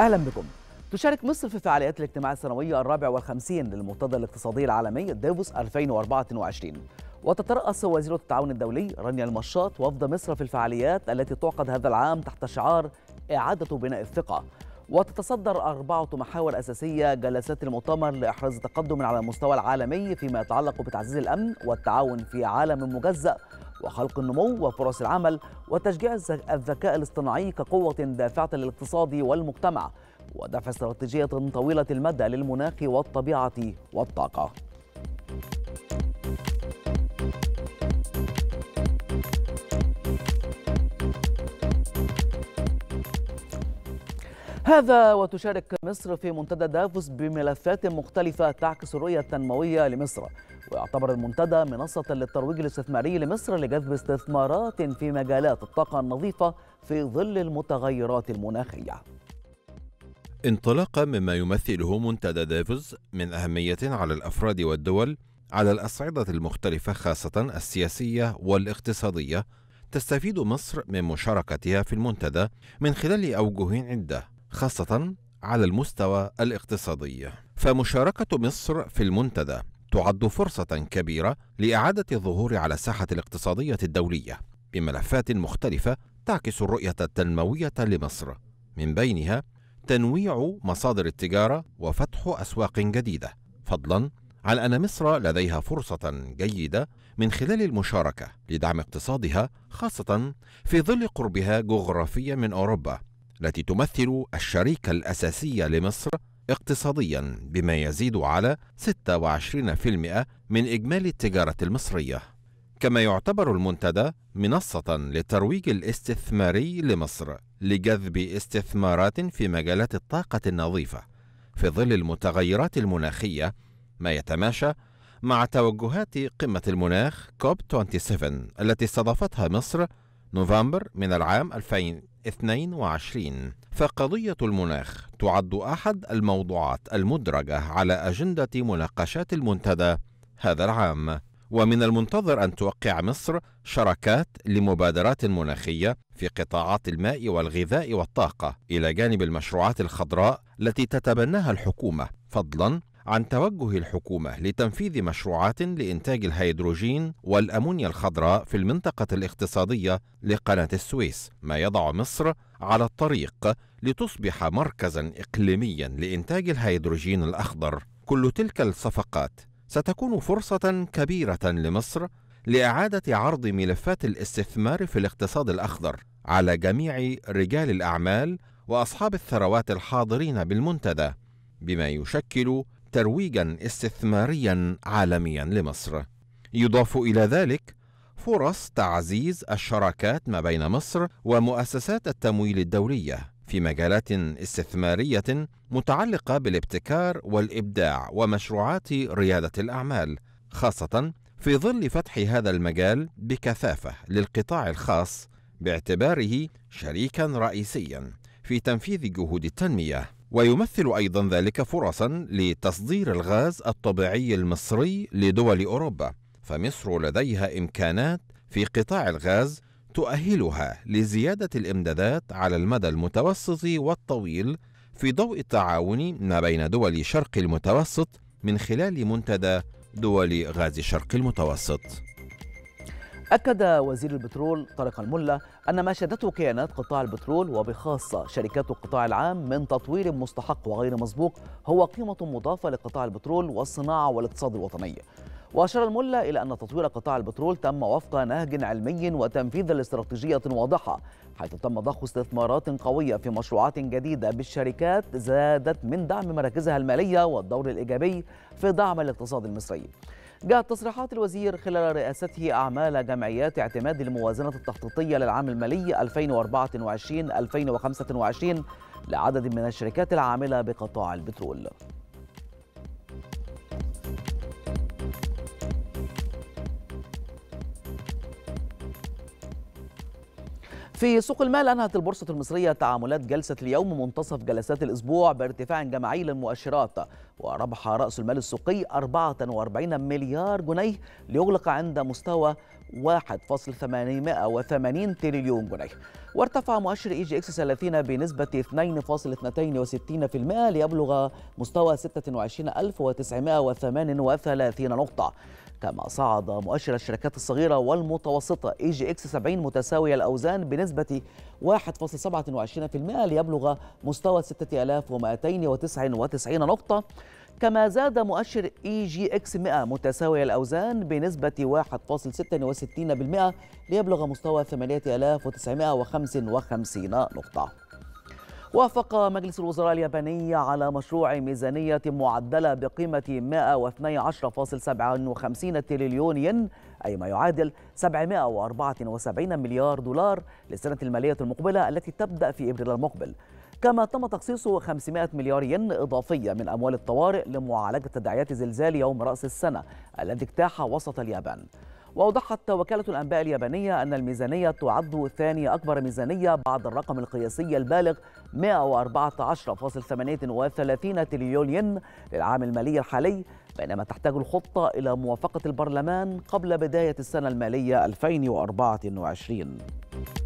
أهلا بكم. تشارك مصر في فعاليات الاجتماع السنوية الرابع والخمسين للمنتدى الاقتصادي العالمي دافوس 2024، وتترأس وزيرة التعاون الدولي رانيا المشاط وفد مصر في الفعاليات التي تعقد هذا العام تحت شعار إعادة بناء الثقة. وتتصدر 4 محاور أساسية جلسات المؤتمر لإحراز تقدم على المستوى العالمي فيما يتعلق بتعزيز الأمن والتعاون في عالم مجزأ وخلق النمو وفرص العمل وتشجيع الذكاء الاصطناعي كقوة دافعة للاقتصاد والمجتمع ودفع استراتيجية طويلة المدى للمناخ والطبيعة والطاقة. هذا وتشارك مصر في منتدى دافوس بملفات مختلفة تعكس الرؤية التنموية لمصر، ويعتبر المنتدى منصة للترويج الاستثماري لمصر لجذب استثمارات في مجالات الطاقة النظيفة في ظل المتغيرات المناخية. انطلاقا مما يمثله منتدى دافوس من أهمية على الأفراد والدول على الأصعدة المختلفة خاصة السياسية والاقتصادية، تستفيد مصر من مشاركتها في المنتدى من خلال أوجه عدة خاصة على المستوى الاقتصادي. فمشاركة مصر في المنتدى تعد فرصة كبيرة لإعادة الظهور على الساحة الاقتصادية الدولية بملفات مختلفة تعكس الرؤية التنموية لمصر، من بينها تنويع مصادر التجارة وفتح أسواق جديدة، فضلا عن أن مصر لديها فرصة جيدة من خلال المشاركة لدعم اقتصادها خاصة في ظل قربها جغرافيا من أوروبا التي تمثل الشريك الأساسي لمصر اقتصاديا بما يزيد على 26% من إجمالي التجارة المصرية. كما يعتبر المنتدى منصة للترويج الاستثماري لمصر لجذب استثمارات في مجالات الطاقة النظيفة في ظل المتغيرات المناخية، ما يتماشى مع توجهات قمة المناخ كوب 27 التي استضافتها مصر نوفمبر من العام 2022. فقضية المناخ تعد أحد الموضوعات المدرجة على أجندة مناقشات المنتدى هذا العام، ومن المنتظر أن توقع مصر شراكات لمبادرات مناخية في قطاعات الماء والغذاء والطاقة إلى جانب المشروعات الخضراء التي تتبناها الحكومة، فضلا عن توجه الحكومة لتنفيذ مشروعات لإنتاج الهيدروجين والأمونيا الخضراء في المنطقة الاقتصادية لقناة السويس، ما يضع مصر على الطريق لتصبح مركزا إقليميا لإنتاج الهيدروجين الأخضر. كل تلك الصفقات ستكون فرصة كبيرة لمصر لإعادة عرض ملفات الاستثمار في الاقتصاد الأخضر على جميع رجال الأعمال وأصحاب الثروات الحاضرين بالمنتدى، بما يشكل ترويجا استثماريا عالميا لمصر. يضاف إلى ذلك فرص تعزيز الشراكات ما بين مصر ومؤسسات التمويل الدولية في مجالات استثمارية متعلقة بالابتكار والإبداع ومشروعات ريادة الأعمال، خاصة في ظل فتح هذا المجال بكثافة للقطاع الخاص باعتباره شريكا رئيسيا في تنفيذ جهود التنمية. ويمثل أيضا ذلك فرصا لتصدير الغاز الطبيعي المصري لدول أوروبا، فمصر لديها إمكانات في قطاع الغاز تؤهلها لزيادة الإمدادات على المدى المتوسط والطويل في ضوء التعاون ما بين دول شرق المتوسط من خلال منتدى دول غاز شرق المتوسط. أكد وزير البترول طارق الملا أن ما شهدته كيانات قطاع البترول وبخاصة شركات القطاع العام من تطوير مستحق وغير مسبوق هو قيمة مضافة لقطاع البترول والصناعة والاقتصاد الوطني. وأشار الملا إلى أن تطوير قطاع البترول تم وفق نهج علمي وتنفيذ لاستراتيجية واضحة، حيث تم ضخ استثمارات قوية في مشروعات جديدة بالشركات زادت من دعم مراكزها المالية والدور الإيجابي في دعم الاقتصاد المصري. جاءت تصريحات الوزير خلال رئاسته أعمال جمعيات اعتماد الموازنة التخطيطية للعام المالي 2024-2025 لعدد من الشركات العاملة بقطاع البترول. في سوق المال أنهت البورصة المصرية تعاملات جلسة اليوم منتصف جلسات الأسبوع بارتفاع جماعي للمؤشرات، وربح رأس المال السوقي 44 مليار جنيه ليغلق عند مستوى 1.880 تريليون جنيه. وارتفع مؤشر اي جي اكس 30 بنسبة 2.62% ليبلغ مستوى 26938 نقطة. كما صعد مؤشر الشركات الصغيرة والمتوسطة اي جي اكس 70 متساوي الأوزان بنسبة 1.27% ليبلغ مستوى 6299 نقطة. كما زاد مؤشر اي جي اكس 100 متساوي الاوزان بنسبه 1.66% ليبلغ مستوى 8955 نقطه. وافق مجلس الوزراء الياباني على مشروع ميزانيه معدله بقيمه 112.57 تريليون ين، اي ما يعادل 774 مليار دولار للسنه الماليه المقبله التي تبدا في ابريل المقبل. كما تم تخصيص 500 مليار ين إضافية من أموال الطوارئ لمعالجة تداعيات زلزال يوم رأس السنة الذي اجتاح وسط اليابان. وأوضحت وكالة الأنباء اليابانية أن الميزانية تعد ثاني أكبر ميزانية بعد الرقم القياسي البالغ 114.38 تريليون ين للعام المالي الحالي، بينما تحتاج الخطة إلى موافقة البرلمان قبل بداية السنة المالية 2024.